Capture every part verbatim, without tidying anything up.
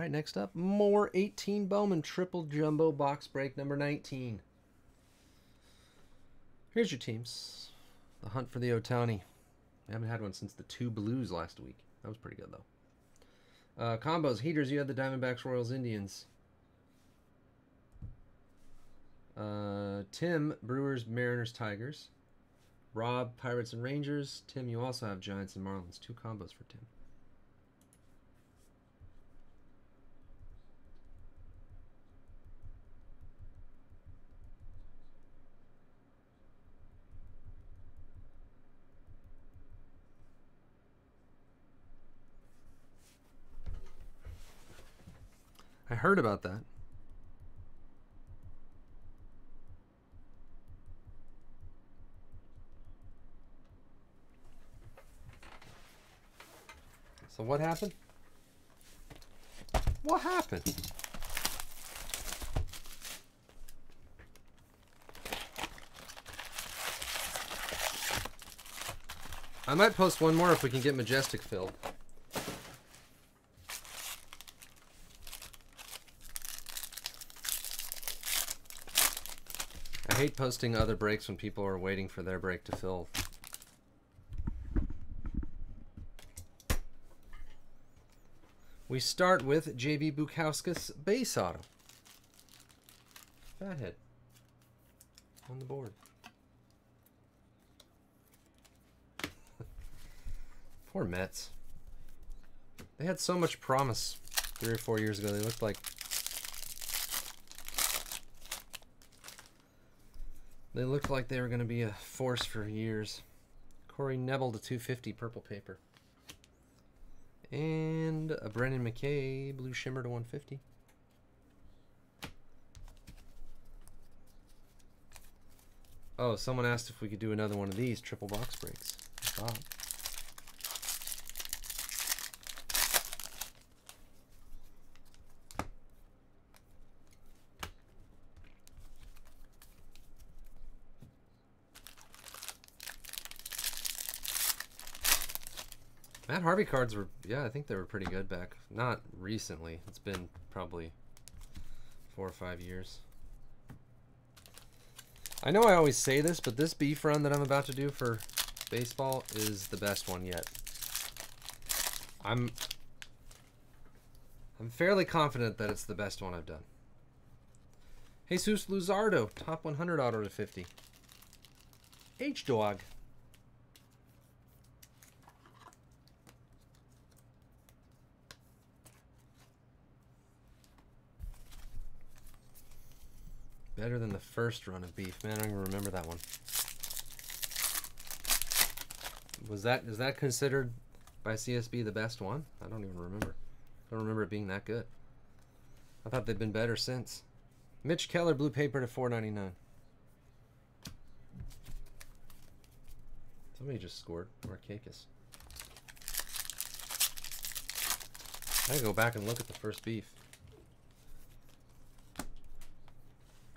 right, next up, more eighteen Bowman Triple Jumbo Box Break number nineteen. Here's your teams. The hunt for the Ohtani. I haven't had one since the two Blues last week. That was pretty good, though. Uh, combos, heaters, you had the Diamondbacks, Royals, Indians. Uh, Tim, Brewers, Mariners, Tigers. Rob, Pirates and Rangers. Tim, you also have Giants and Marlins. Two combos for Tim. I heard about that. So what happened? What happened? I might post one more if we can get Majestic filled. I hate posting other breaks when people are waiting for their break to fill. We start with J V Bukauskas base auto. Fathead on the board. Poor Mets. They had so much promise three or four years ago. They looked like they looked like they were going to be a force for years. Corey Nebel to two fifty purple paper. And a Brennan McKay, blue shimmer to one fifty. Oh, someone asked if we could do another one of these triple box breaks. Wow. Matt Harvey cards were, yeah, I think they were pretty good back. Not recently. It's been probably four or five years. I know I always say this, but this beef run that I'm about to do for baseball is the best one yet. I'm, I'm fairly confident that it's the best one I've done. Jesus Luzardo, top one hundred auto to fifty. H-Dog. Better than the first run of beef. Man, I don't even remember that one. Was that, is that considered by C S B the best one? I don't even remember. I don't remember it being that good. I thought they'd been better since. Mitch Keller, blue paper to four ninety-nine. Somebody just scored. Marquecas. I gotta go back and look at the first beef.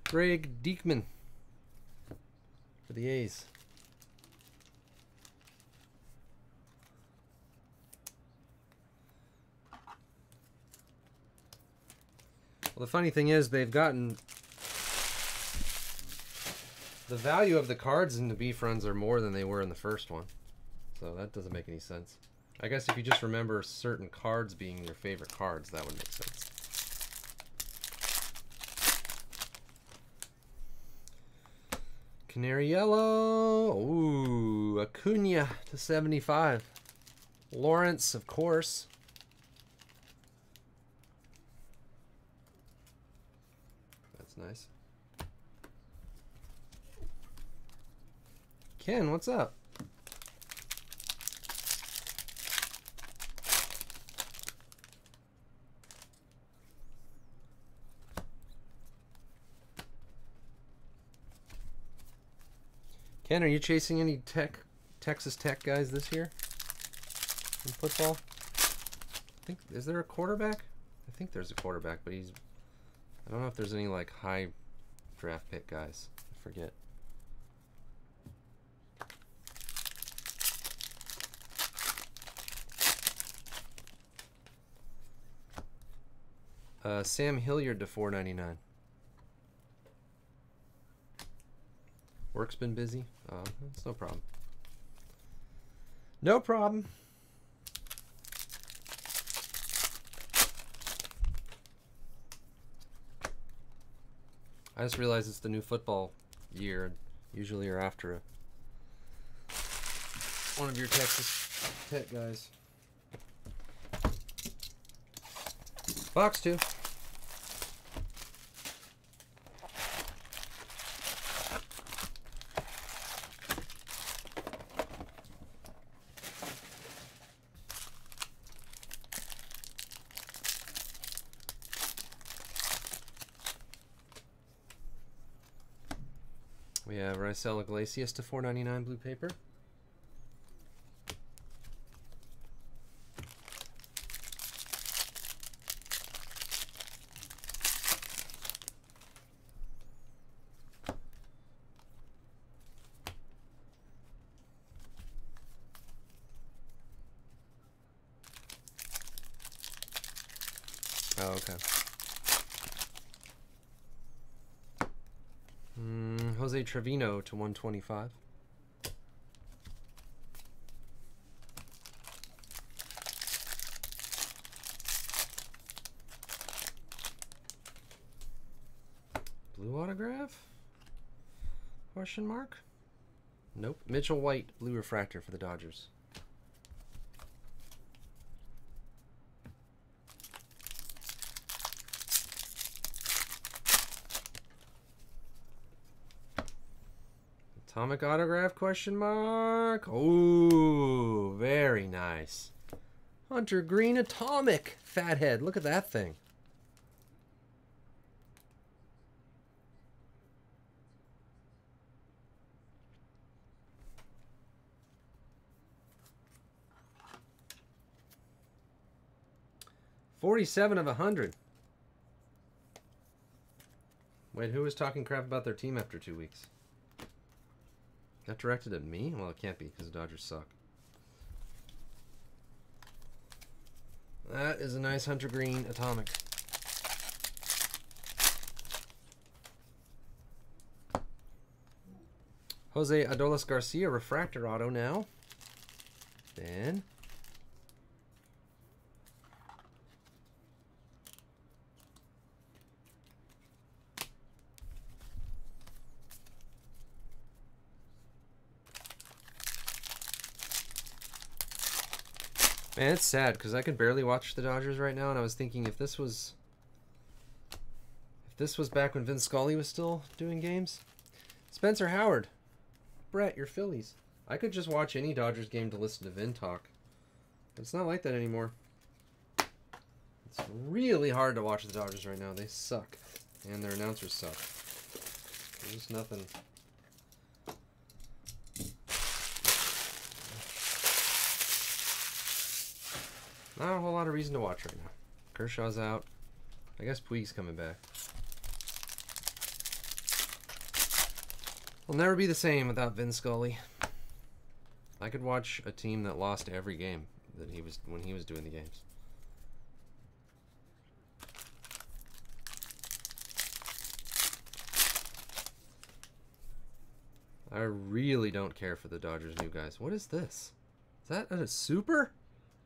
Greg Dieckmann for the A's. Well, the funny thing is they've gotten the value of the cards in the beef runs are more than they were in the first one. So that doesn't make any sense. I guess if you just remember certain cards being your favorite cards, that would make sense. Canary yellow. Ooh, Acuna to seventy-five. Lawrence, of course. That's nice. Ken, what's up? Ken, are you chasing any tech, Texas Tech guys this year in football? I think, is there a quarterback? I think there's a quarterback, but he's, I don't know if there's any like high draft pick guys. I forget. Uh, Sam Hilliard to four ninety-nine. Work's been busy. Uh, it's no problem. No problem. I just realized it's the new football year. Usually you're after a, one of your Texas Tech guys. Box two. We have Raisel Iglesias to four ninety-nine blue paper. Oh, okay. Mm, Jose Trevino to one twenty-five. Blue autograph? Question mark? Nope. Mitchell White, blue refractor for the Dodgers. Atomic autograph question mark. Ooh, very nice. Hunter Green atomic fathead. Look at that thing. forty-seven of a hundred. Wait, who was talking crap about their team after two weeks? Not directed at me? Well, it can't be, because the Dodgers suck. That is a nice Hunter Green atomic. Jose Adolis Garcia, refractor auto now. Then... Man, it's sad because I can barely watch the Dodgers right now, and I was thinking if this was if this was back when Vin Scully was still doing games. Spencer Howard, Brett, your Phillies. I could just watch any Dodgers game to listen to Vin talk. It's not like that anymore. It's really hard to watch the Dodgers right now. They suck, and their announcers suck. There's just nothing. Not a whole lot of reason to watch right now. Kershaw's out. I guess Puig's coming back. We'll never be the same without Vin Scully. I could watch a team that lost every game that he was when he was doing the games. I really don't care for the Dodgers' new guys. What is this? Is that a super?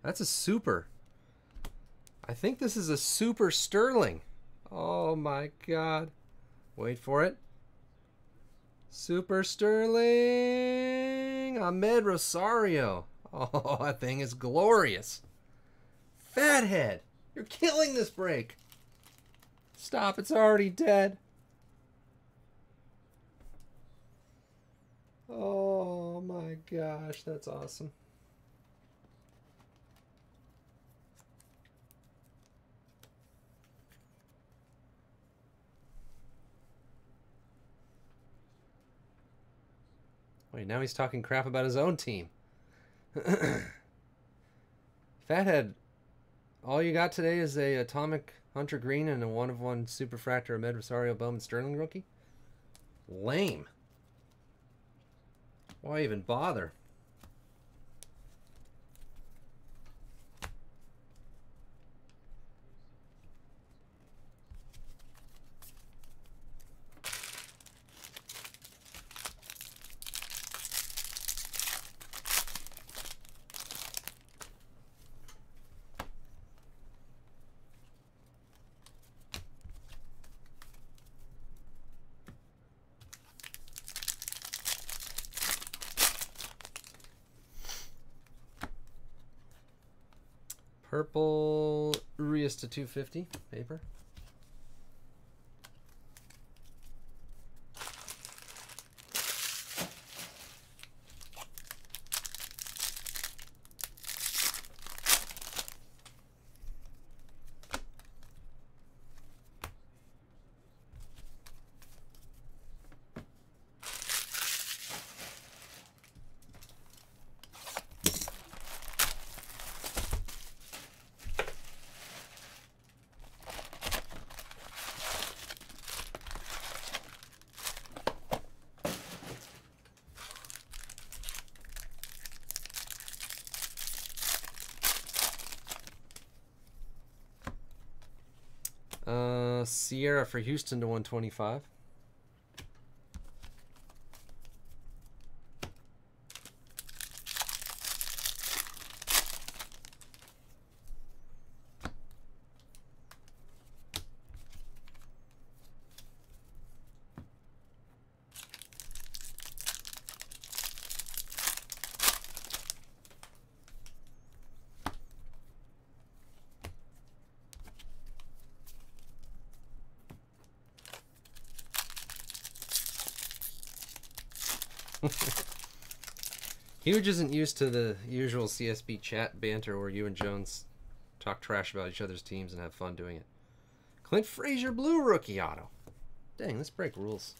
That's a super. I think this is a super Sterling. Oh my god. Wait for it. Super Sterling. Amed Rosario. Oh, that thing is glorious. Fathead. You're killing this break. Stop. It's already dead. Oh my gosh. That's awesome. Wait, now he's talking crap about his own team. Fathead, all you got today is a atomic Hunter Green and a one-of-one Superfractor Amed Rosario Bowman Sterling rookie? Lame. Why even bother? Purple Urias to two fifty paper. Uh, Sierra for Houston to one twenty-five. Huge isn't used to the usual C S B chat banter where you and Jones talk trash about each other's teams and have fun doing it. Clint Frazier, blue rookie auto. Dang, let's break rules.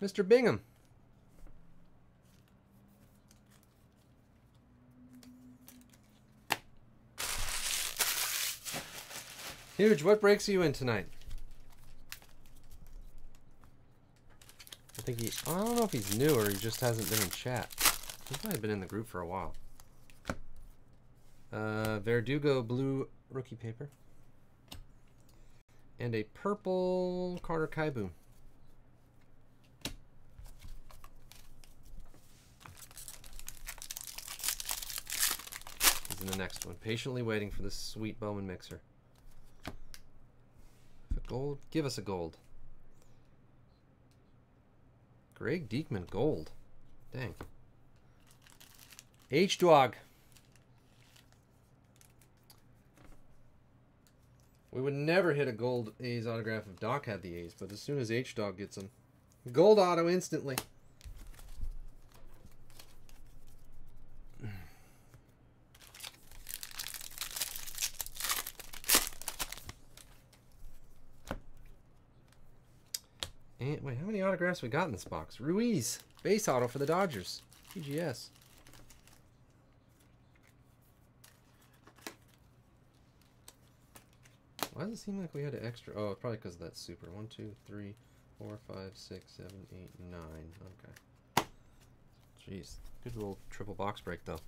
Mister Bingham. Huge, what breaks are you in tonight? I, think he, I don't know if he's new or he just hasn't been in chat. He's probably been in the group for a while. Uh, Verdugo blue rookie paper. And a purple Carter Kaiboom. He's in the next one. Patiently waiting for this sweet Bowman mixer. If a gold, give us a gold. Greg Dieckmann gold. Dang. H-Dwog. We would never hit a gold A's autograph if Doc had the A's, but as soon as H-Dog gets them, gold auto instantly. And wait, how many autographs we got in this box? Ruiz, base auto for the Dodgers. P G S. Why does it seem like we had an extra? Oh, probably because of that super. One, two, three, four, five, six, seven, eight, nine. Okay. Jeez, good little triple box break though.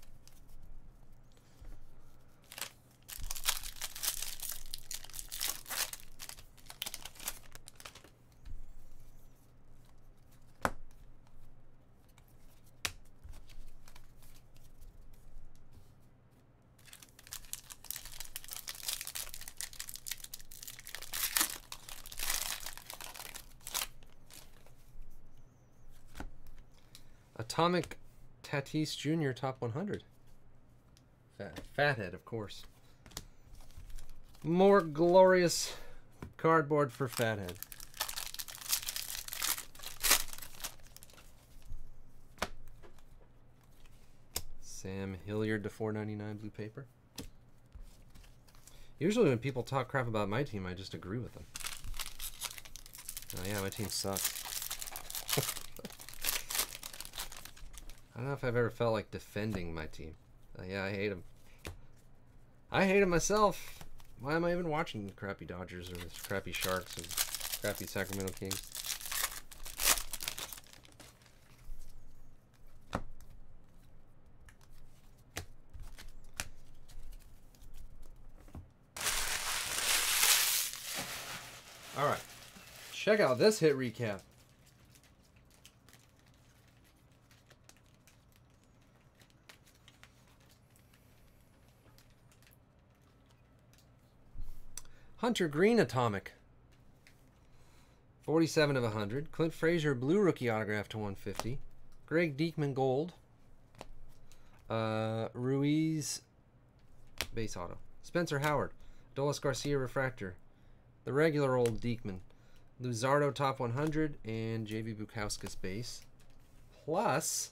Atomic Tatis Junior top one hundred. Fat, fathead, of course. More glorious cardboard for fathead. Sam Hilliard to four ninety-nine blue paper. Usually when people talk crap about my team, I just agree with them. Oh yeah, my team sucks. I don't know if I've ever felt like defending my team. Uh, yeah, I hate them. I hate them myself. Why am I even watching the crappy Dodgers or the crappy Sharks or the crappy Sacramento Kings? All right, check out this hit recap. Hunter Green Atomic, forty-seven of one hundred. Clint Frazier blue rookie autograph to one fifty. Greg Dieckmann gold. Uh, Ruiz, base auto. Spencer Howard, Adolis Garcia refractor, the regular old Dieckmann, Luzardo top one hundred, and J V Bukauskas base. Plus,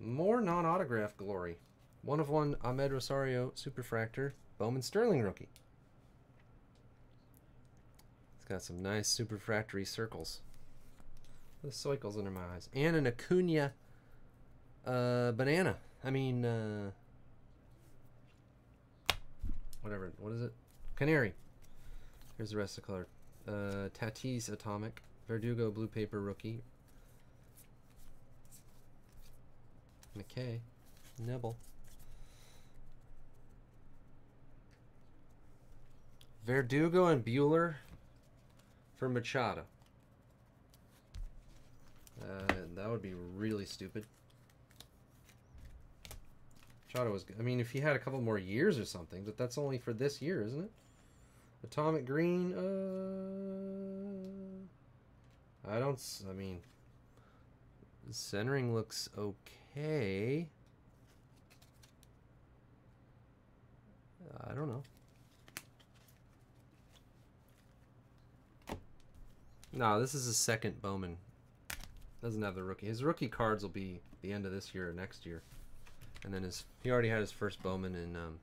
more non-autograph glory. One of one Amed Rosario superfractor, Bowman Sterling rookie. It's got some nice superfractory circles. The circles under my eyes, and an Acuna. Uh, banana. I mean, uh, whatever. What is it? Canary. Here's the rest of the color. Uh, Tatis Atomic. Verdugo Blue Paper Rookie. McKay. Nebel. Verdugo and Bueller for Machado. Uh, that would be really stupid. Machado was good. I mean, if he had a couple more years or something, but that's only for this year, isn't it? Atomic Green, uh... I don't... I mean... Centering looks okay. I don't know. No, this is his second Bowman. Doesn't have the rookie. His rookie cards will be the end of this year or next year. And then his, he already had his first Bowman in um,